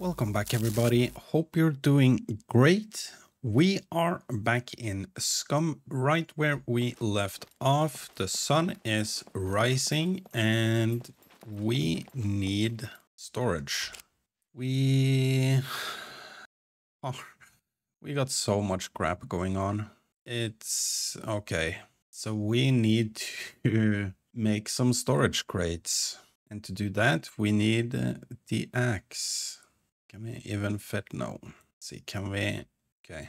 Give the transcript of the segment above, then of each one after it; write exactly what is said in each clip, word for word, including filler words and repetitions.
Welcome back, everybody. Hope you're doing great. We are back in SCUM right where we left off. The sun is rising and we need storage. We... Oh, we got so much crap going on. It's okay. So we need to make some storage crates. And to do that, we need the axe. Can we even fit? No. Let's see, can we? Okay.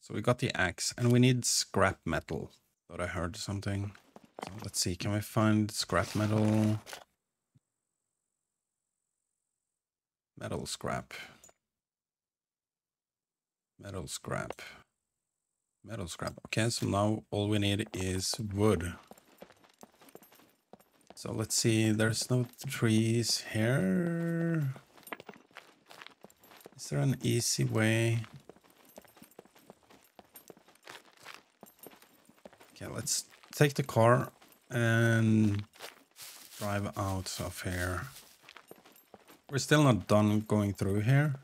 So we got the axe and we need scrap metal. Thought I heard something. So let's see, can we find scrap metal? Metal scrap. Metal scrap. Metal scrap. Okay, so now all we need is wood. So let's see, there's no trees here. Is there an easy way? Okay, let's take the car and drive out of here. We're still not done going through here.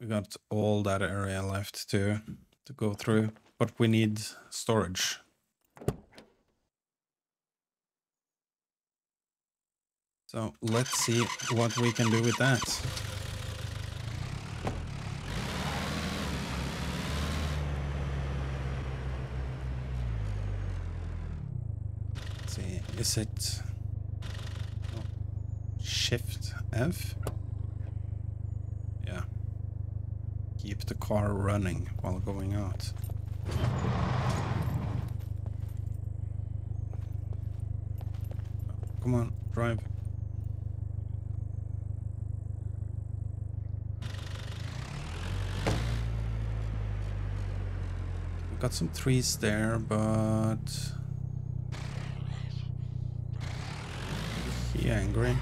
We got all that area left to, to go through, but we need storage. So let's see what we can do with that. Let's see, is it oh, Shift F? Yeah. Keep the car running while going out. Oh, come on, drive. Got some trees there, but is he angry?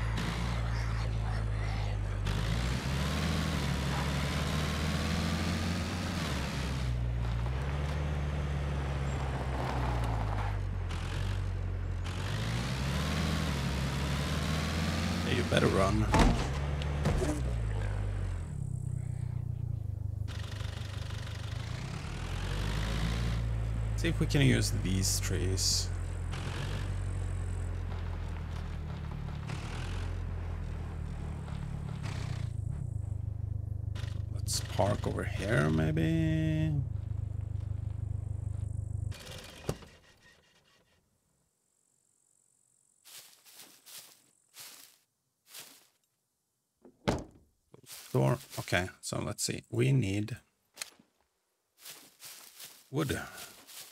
Hey, you better run. See if we can use these trees. Let's park over here, maybe. Door. Okay, so let's see. We need wood.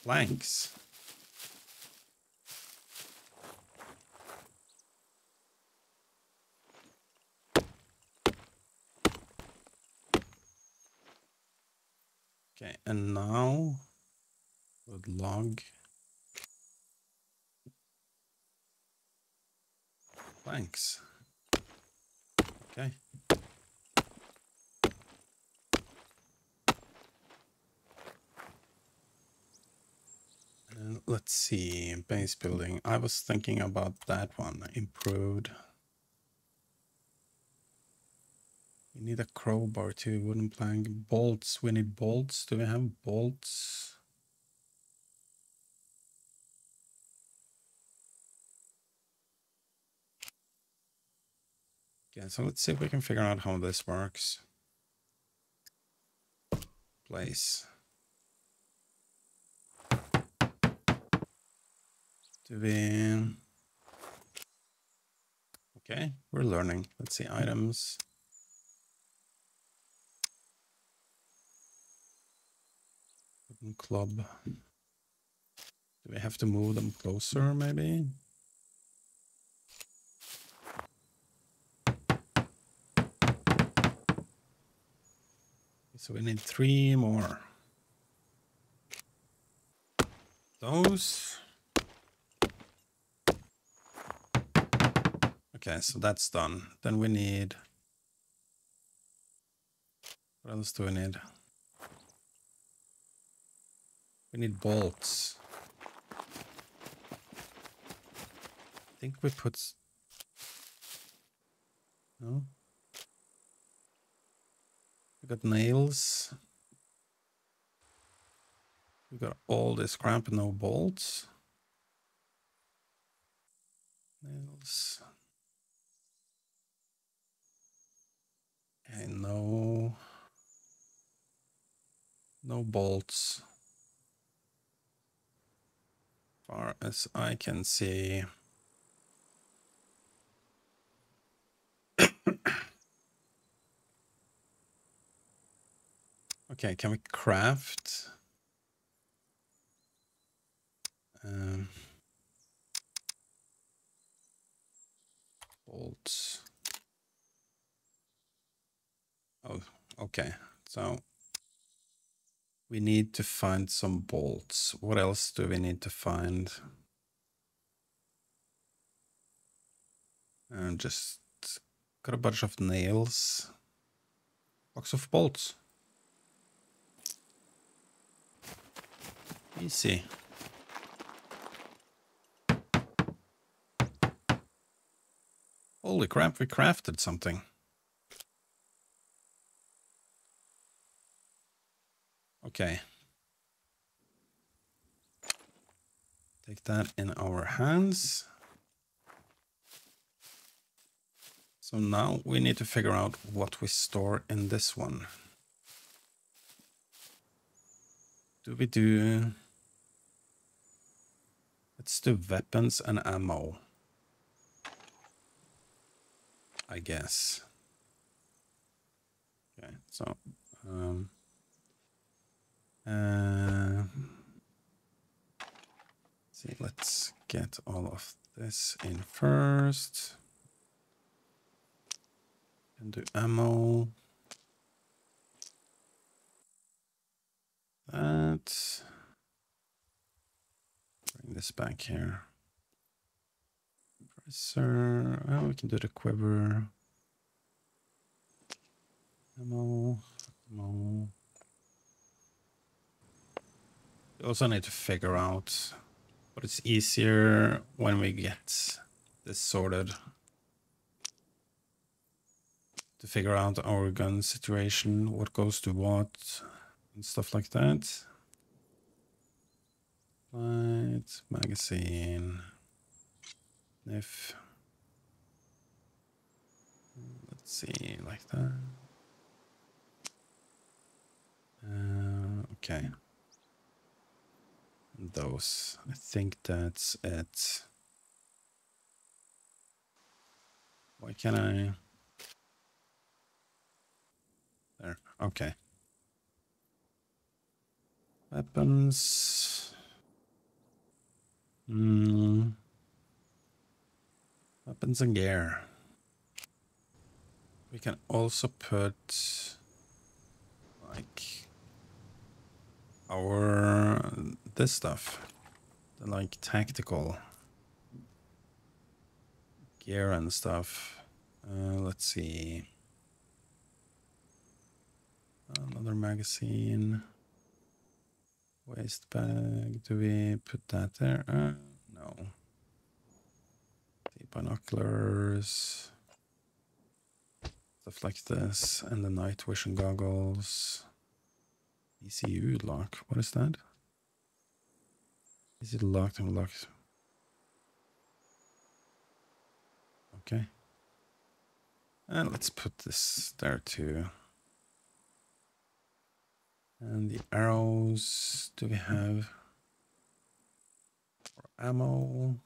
Planks. Okay, and now wood log planks. Okay. Let's see, base building. I was thinking about that one. Improved. We need a crowbar too, wooden plank. Bolts. We need bolts. Do we have bolts? Okay, so let's see if we can figure out how this works. Place. Be... Okay, we're learning. Let's see, items. Wooden club. Do we have to move them closer, maybe? So we need three more. Those... Okay, so that's done. Then we need... What else do we need? We need bolts. I think we put... No? We got nails. We got all this crap, no bolts. Nails. And no, no bolts. Far as I can see. Okay, can we craft? Um, bolts. Oh, okay. So we need to find some bolts. What else do we need to find? Um, just got a bunch of nails. Box of bolts. Easy. Holy crap, we crafted something. Okay. Take that in our hands. So now we need to figure out what we store in this one. Do we do... Let's do weapons and ammo, I guess. Okay, so um, uh, see, let's get all of this in first. And do ammo. That. Bring this back here. Compressor. Oh, we can do the quiver. Ammo. Ammo. We also need to figure out, but it's easier when we get this sorted. To figure out our gun situation, what goes to what, and stuff like that. Light, magazine, N I F. Let's see, like that. Uh, okay. And those. I think that's it. Why can't I? There. Okay. Weapons. Mm. Weapons and gear. We can also put like our this stuff, the, like tactical gear and stuff. Uh, let's see, another magazine, waste bag. Do we put that there? Uh, no. The binoculars, stuff like this, and the night vision goggles. E C U lock. What is that? Is it locked and locked? Okay. And let's put this there too. And the arrows, do we have or ammo?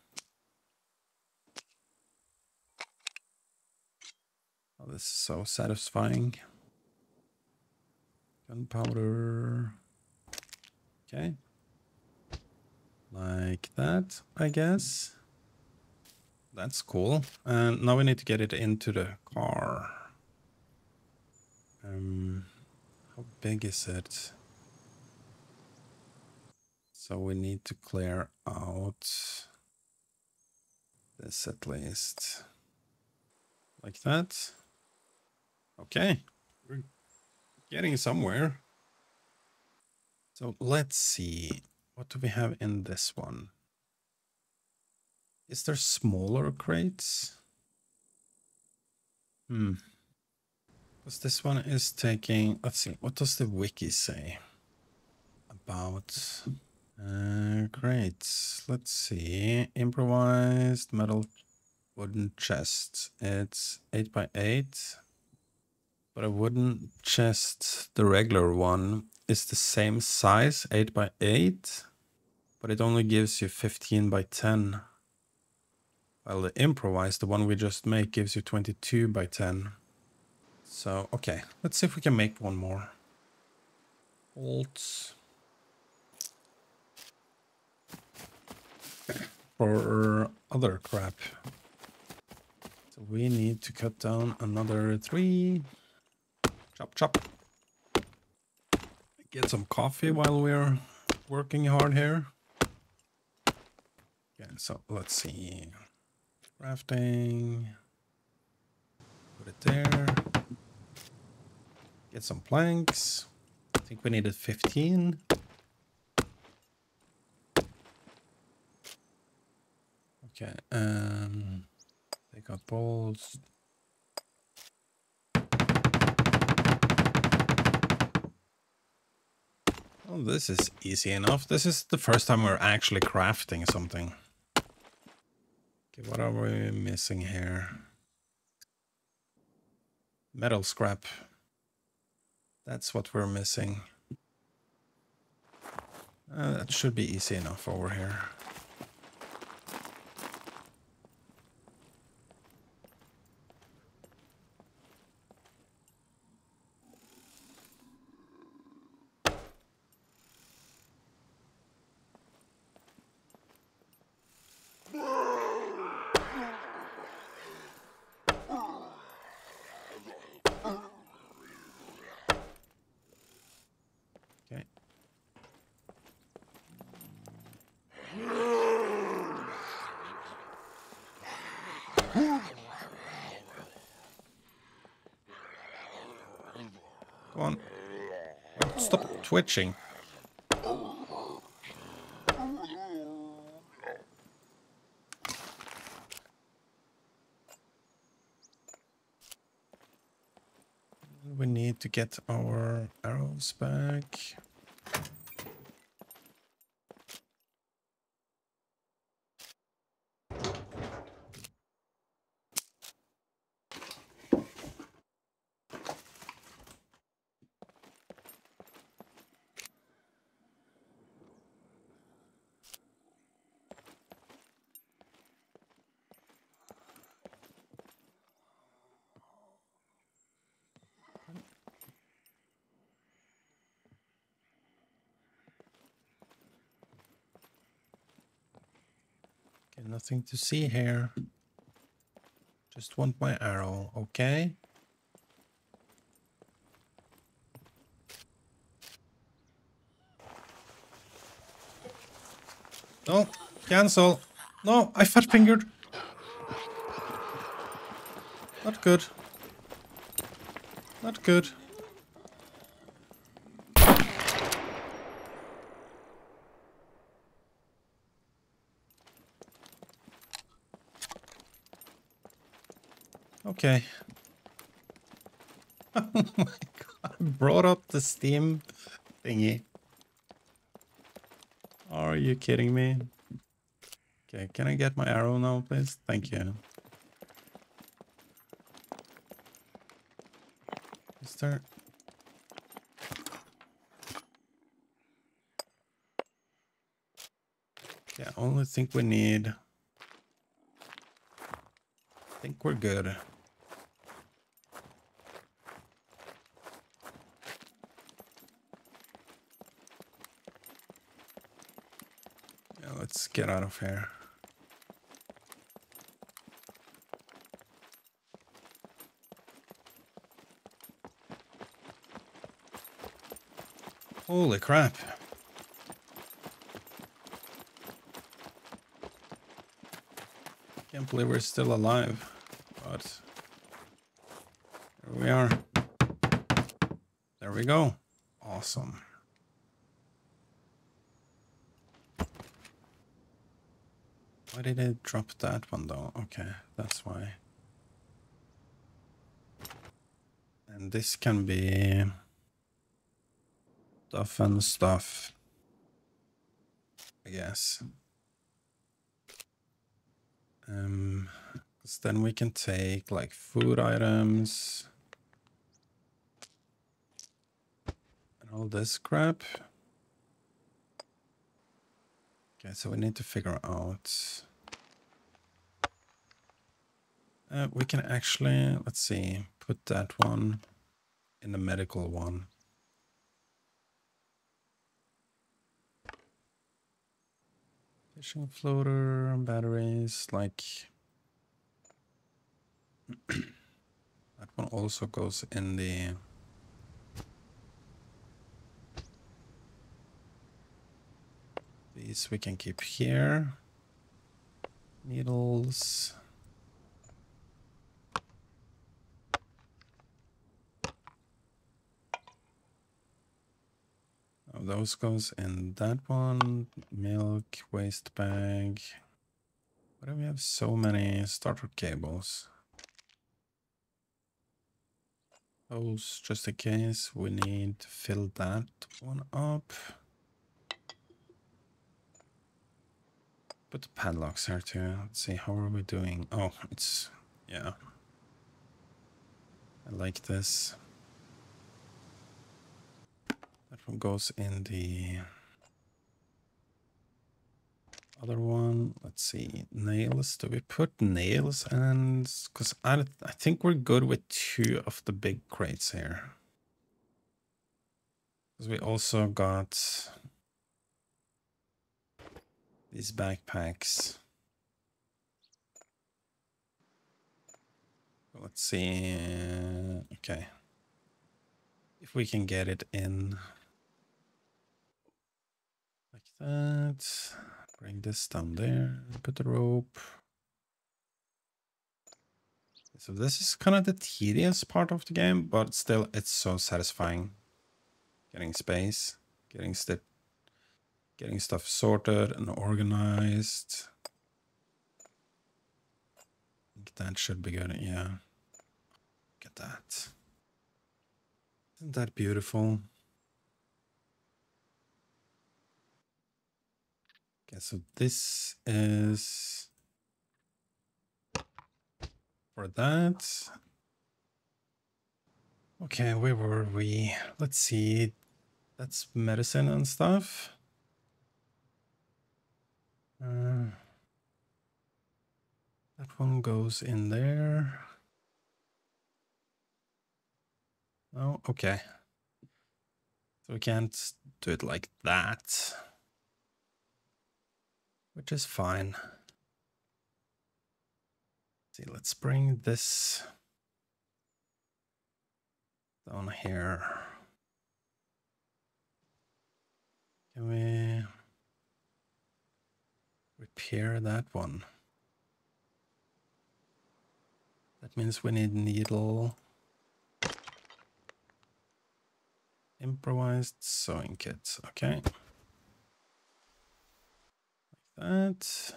Oh, this is so satisfying. Gunpowder. Okay. Like that, I guess. That's cool. And now we need to get it into the car. Um... How big is it? So we need to clear out this at least. Like that. Okay. We're getting somewhere. So let's see. What do we have in this one? Is there smaller crates? Hmm. Because this one is taking, let's see, what does the wiki say about uh, crates? Let's see, improvised metal wooden chest. It's eight by eight, but a wooden chest, the regular one, is the same size, eight by eight, but it only gives you fifteen by ten. Well, the improvised, the one we just made, gives you twenty-two by ten. So, okay, let's see if we can make one more. Alt. Okay. For other crap. So we need to cut down another three. Chop, chop. Get some coffee while we're working hard here. Okay, so let's see. Crafting, put it there, get some planks. I think we needed fifteen. Okay, um, take out bolts. Oh, this is easy enough. This is the first time we're actually crafting something. Okay, what are we missing here? Metal scrap. That's what we're missing. Uh, that should be easy enough over here. Twitching. We need to get our arrows back. Nothing to see here. Just want my arrow, okay? No, cancel. No, I fat fingered. Not good. Not good. Okay. Oh my god, I brought up the Steam thingy. Are you kidding me? Okay, can I get my arrow now, please? Thank you. Is there... Yeah, I only think we need... I think we're good. Let's get out of here. Holy crap. Can't believe we're still alive, but here we are. There we go. Awesome. Why did I drop that one though? Okay, that's why. And this can be stuff and stuff, I guess. Um, cause then we can take like food items and all this crap. Okay, so we need to figure out. Uh, we can actually, let's see, put that one in the medical one. Fishing floater, batteries, like that one also goes in the these we can keep here. Needles. Those goes in that one. Milk, waste bag. Why do we have so many starter cables? Those, just in case we need to fill that one up. Put the padlocks here too. Let's see, how are we doing? Oh, it's, yeah. I like this. That one goes in the other one. Let's see. Nails. Do we put nails? And because I, I think we're good with two of the big crates here. Because we also got these backpacks. Let's see. Okay. If we can get it in. That, bring this down there, put the rope. So this is kind of the tedious part of the game, but still it's so satisfying. Getting space, getting st getting stuff sorted and organized. I think that should be good, yeah. Look at that. Isn't that beautiful? So this is for that. Okay, where were we? Let's see. That's medicine and stuff. Uh, that one goes in there. Oh, okay. So we can't do it like that. Which is fine. See, let's bring this down here. Can we repair that one? That means we need needle. Improvised sewing kit, okay. That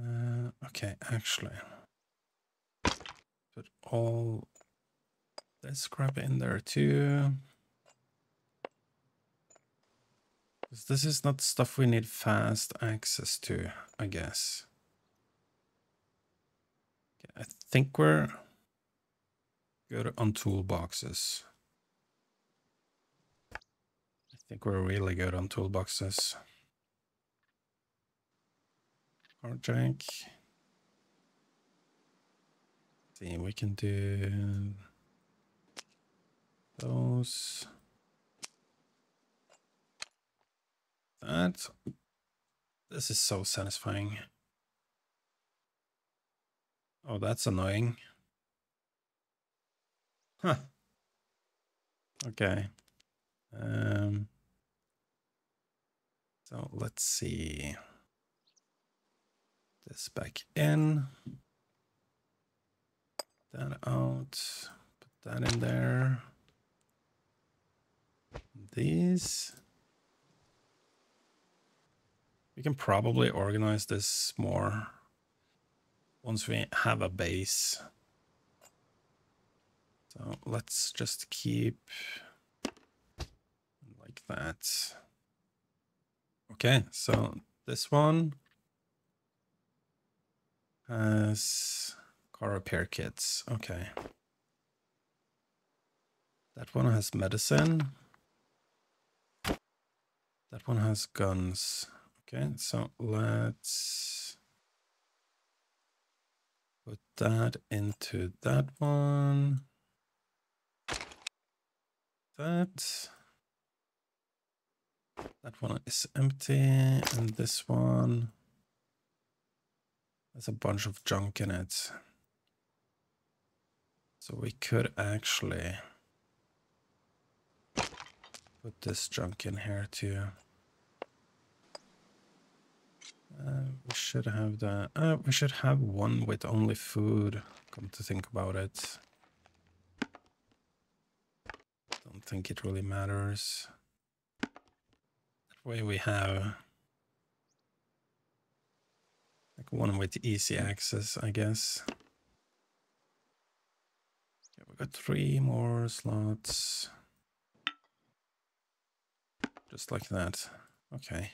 uh, okay, actually put all this crap in there too, because this is not stuff we need fast access to, I guess. Okay, I think we're good on toolboxes. I think we're really good on toolboxes. Hardjack. See, we can do those. That. This is so satisfying. Oh, that's annoying. Huh. Okay. Um. So let's see this back in, that out, put that in there, these. We can probably organize this more once we have a base. So let's just keep like that. Okay, so this one has car repair kits. Okay. That one has medicine. That one has guns. Okay, so let's put that into that one. That. That one is empty, and this one has a bunch of junk in it. So we could actually put this junk in here too. Uh, we should have that. Uh, we should have one with only food, come to think about it. Don't think it really matters. That way we have like one with easy access, I guess. Okay, we got three more slots. Just like that. Okay.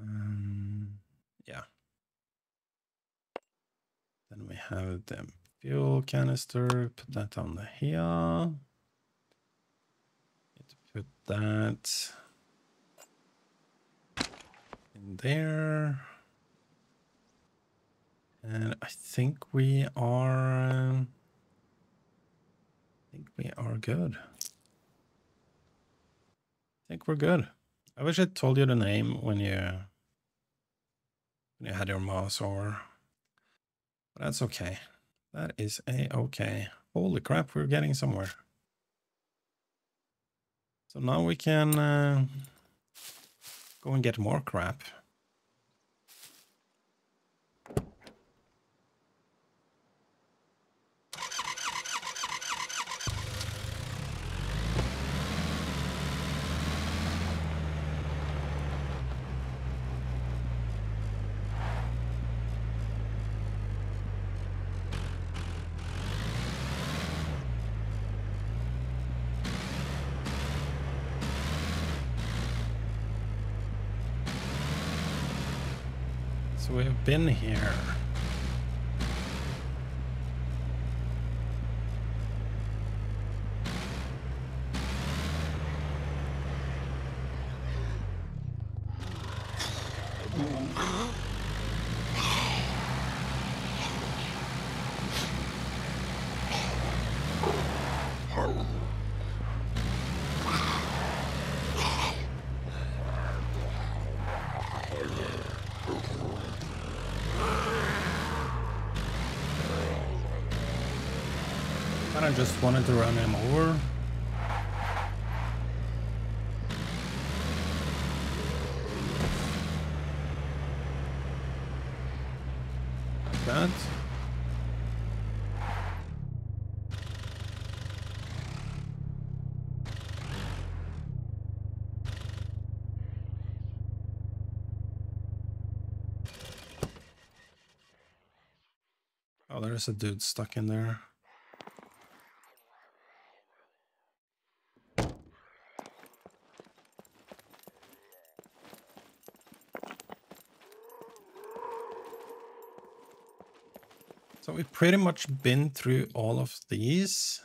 Um, yeah. Then we have the fuel canister. Put that on the here. Need to put that in there. And I think we are. Um, I think we are good. I think we're good. I wish I told you the name when you when you had your mouse over. But that's okay. That is a-okay. Holy crap, we're getting somewhere. So now we can uh, go and get more crap. We've been here. I just wanted to run him over. Like that. Oh, there's a dude stuck in there. We've pretty much been through all of these.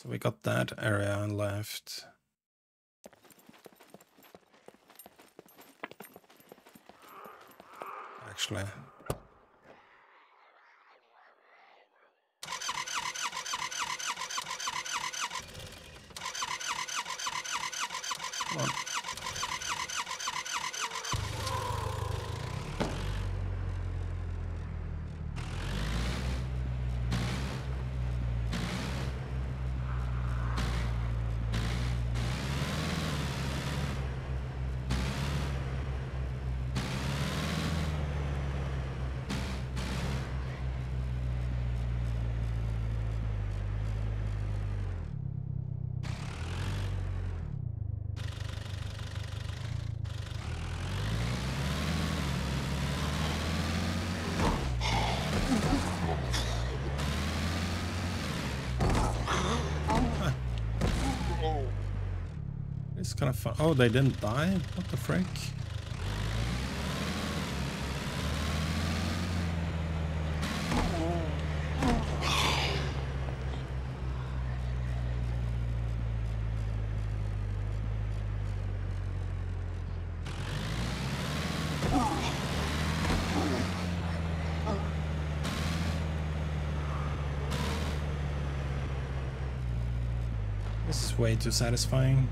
So we got that area left. Actually. Come on. kind of fun. Oh, they didn't die? What the frick? This is way too satisfying.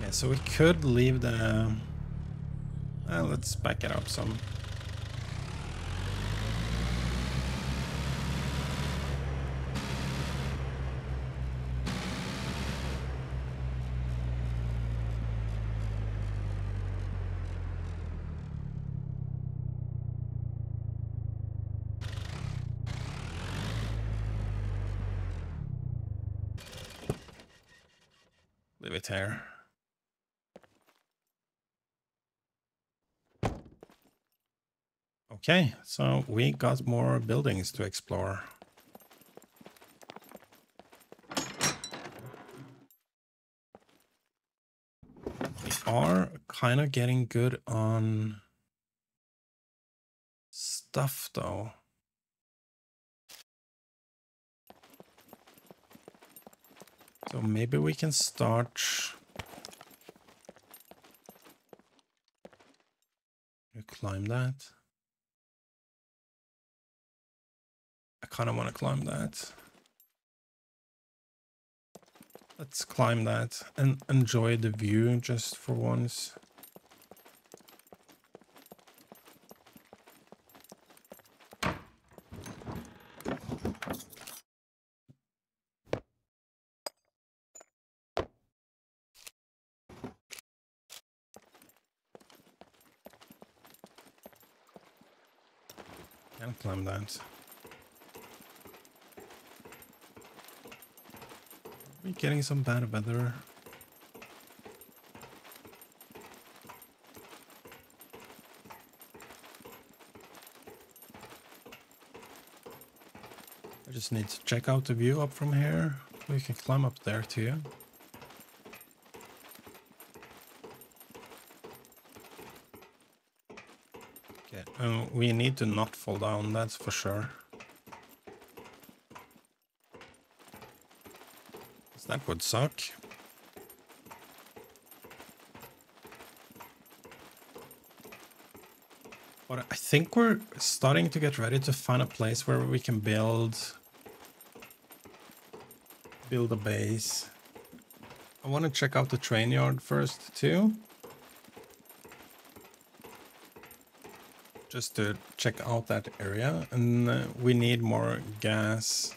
Yeah, so we could leave the... Uh, let's back it up some. Leave it there. Okay, so we got more buildings to explore. We are kind of getting good on stuff though. So maybe we can start to climb that. I kind of want to climb that. Let's climb that and enjoy the view just for once. Can climb that. We're getting some bad weather. I just need to check out the view up from here. We can climb up there too. Uh, we need to not fall down, that's for sure. That would suck. But I think we're starting to get ready to find a place where we can build... build a base. I want to check out the train yard first too. Just to check out that area, and uh, we need more gas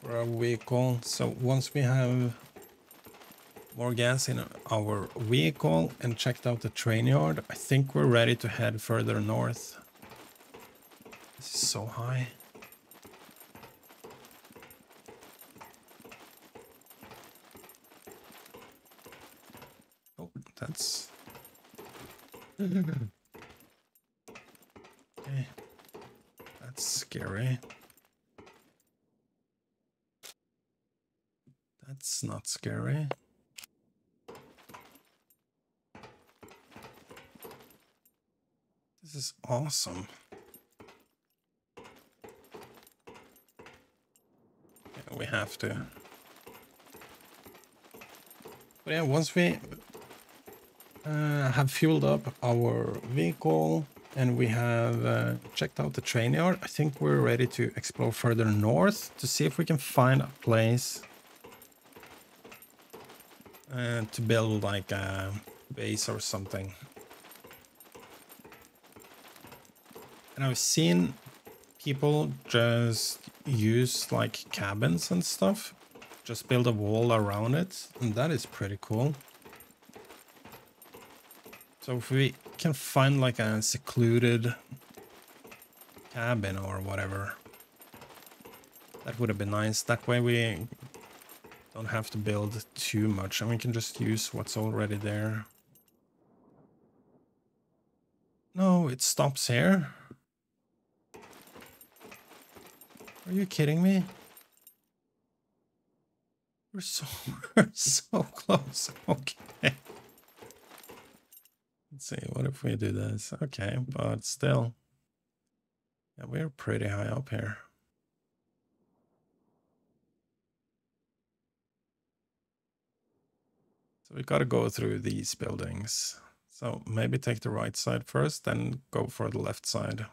for our vehicle. So once we have more gas in our vehicle and checked out the train yard, I think we're ready to head further north. This is so high. Oh, that's... Okay, that's scary. That's not scary. This is awesome. Yeah, we have to. But yeah, once we... Uh, have fueled up our vehicle and we have uh, checked out the train yard, I think we're ready to explore further north to see if we can find a place uh, to build like a base or something. And I've seen people just use like cabins and stuff, just build a wall around it, and that is pretty cool. So if we can find like a secluded cabin or whatever, that would have been nice. That way we Don't have to build too much, and we can just use what's already there. No, it stops here. Are you kidding me? We're so, we're so close. Okay. Let's see, what if we do this? Okay, but still. Yeah, we're pretty high up here. So we gotta go through these buildings. So maybe take the right side first, then go for the left side.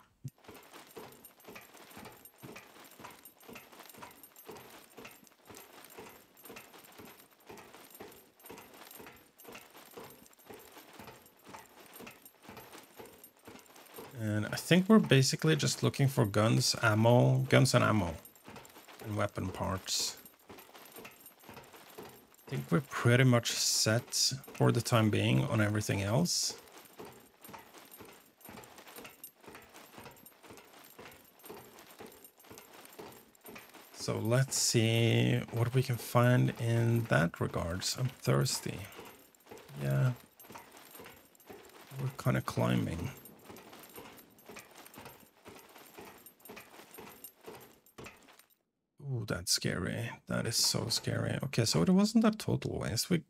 And I think we're basically just looking for guns, ammo, guns and ammo, and weapon parts. I think we're pretty much set for the time being on everything else. So let's see what we can find in that regards. I'm thirsty. Yeah. We're kind of climbing. That's scary. That is so scary. Okay, so it wasn't a total waste. We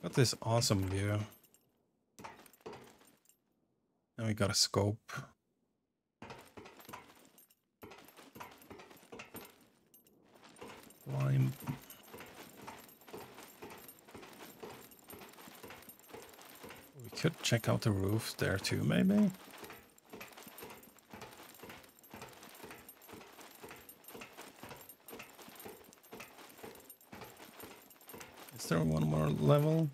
got this awesome view. And we got a scope. Climb. We could check out the roof there too, maybe. One more level.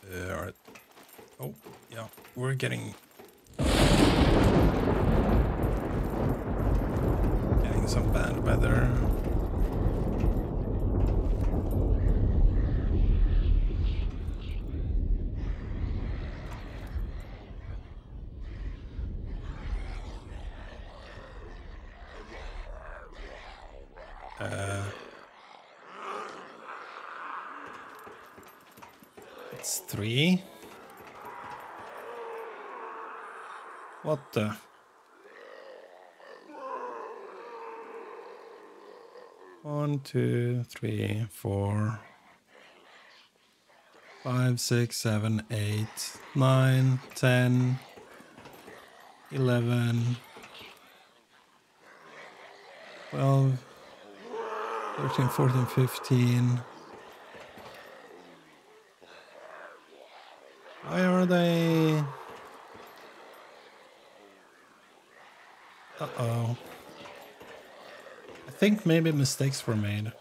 Uh, all right. Oh, yeah, we're getting. Some bad weather. Uh, it's three. What the? One, two, three, four, five, six, seven, eight, nine, ten, eleven, twelve, thirteen, fourteen, fifteen. Why are they? Uh-oh. I think maybe mistakes were made.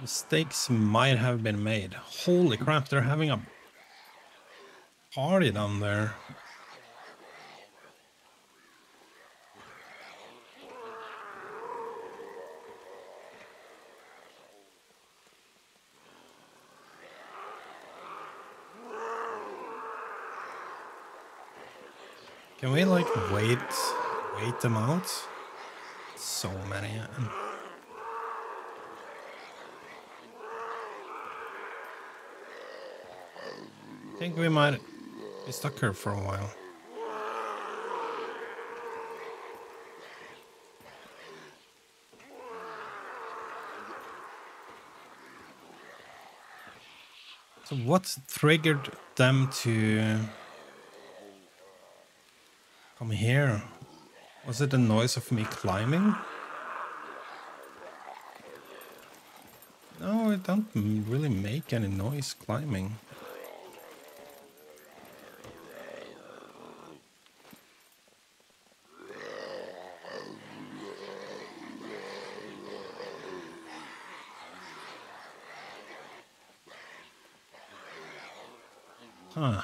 Mistakes might have been made. Holy crap, they're having a party down there. Can we, like, wait, wait them out? So many. I think we might be stuck here for a while. So what triggered them to come here? Was it the noise of me climbing? No, it don't really make any noise climbing. Huh.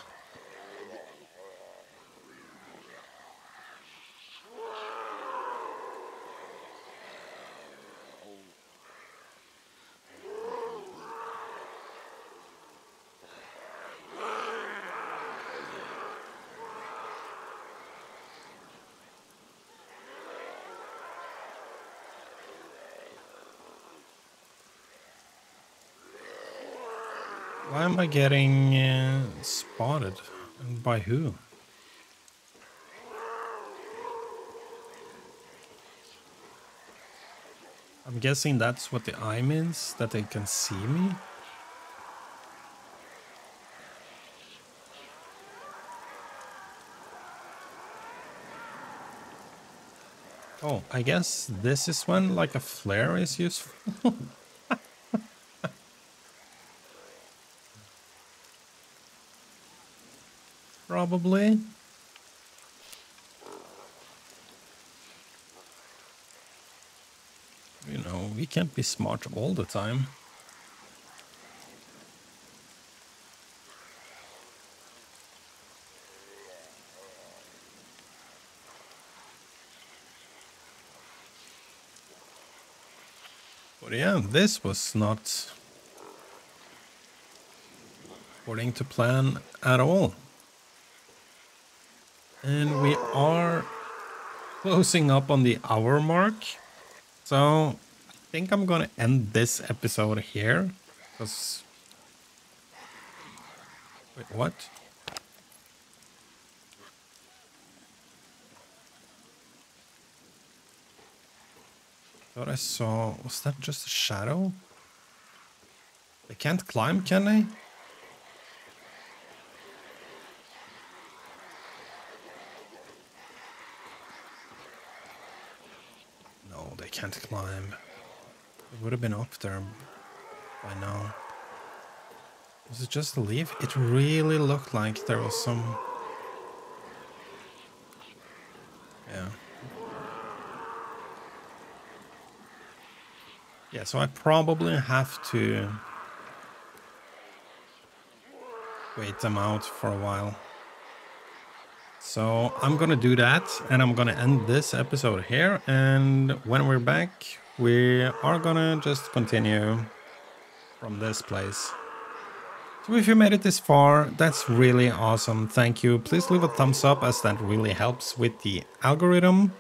Why am I getting uh, spotted, and by who? I'm guessing that's what the eye means, that they can see me? Oh, I guess this is when like a flare is useful. Probably. You know, we can't be smart all the time. But yeah, this was not according to plan at all. And we are closing up on the hour mark. So I think I'm going to end this episode here. Because... Wait, what? I thought I saw... Was that just a shadow? They can't climb, can they? Can't climb. It would have been up there by now. Was it just a leaf? It really looked like there was some... Yeah. Yeah, so I probably have to... wait them out for a while. So I'm gonna do that, and I'm gonna end this episode here, and when we're back we are gonna just continue from this place. So if you made it this far, that's really awesome, thank you. Please leave a thumbs up, as that really helps with the algorithm.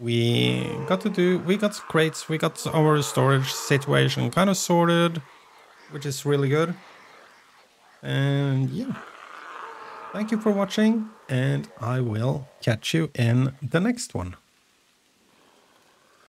We got to do, we got crates, we got our storage situation kind of sorted, which is really good. And yeah. Thank you for watching, and I will catch you in the next one.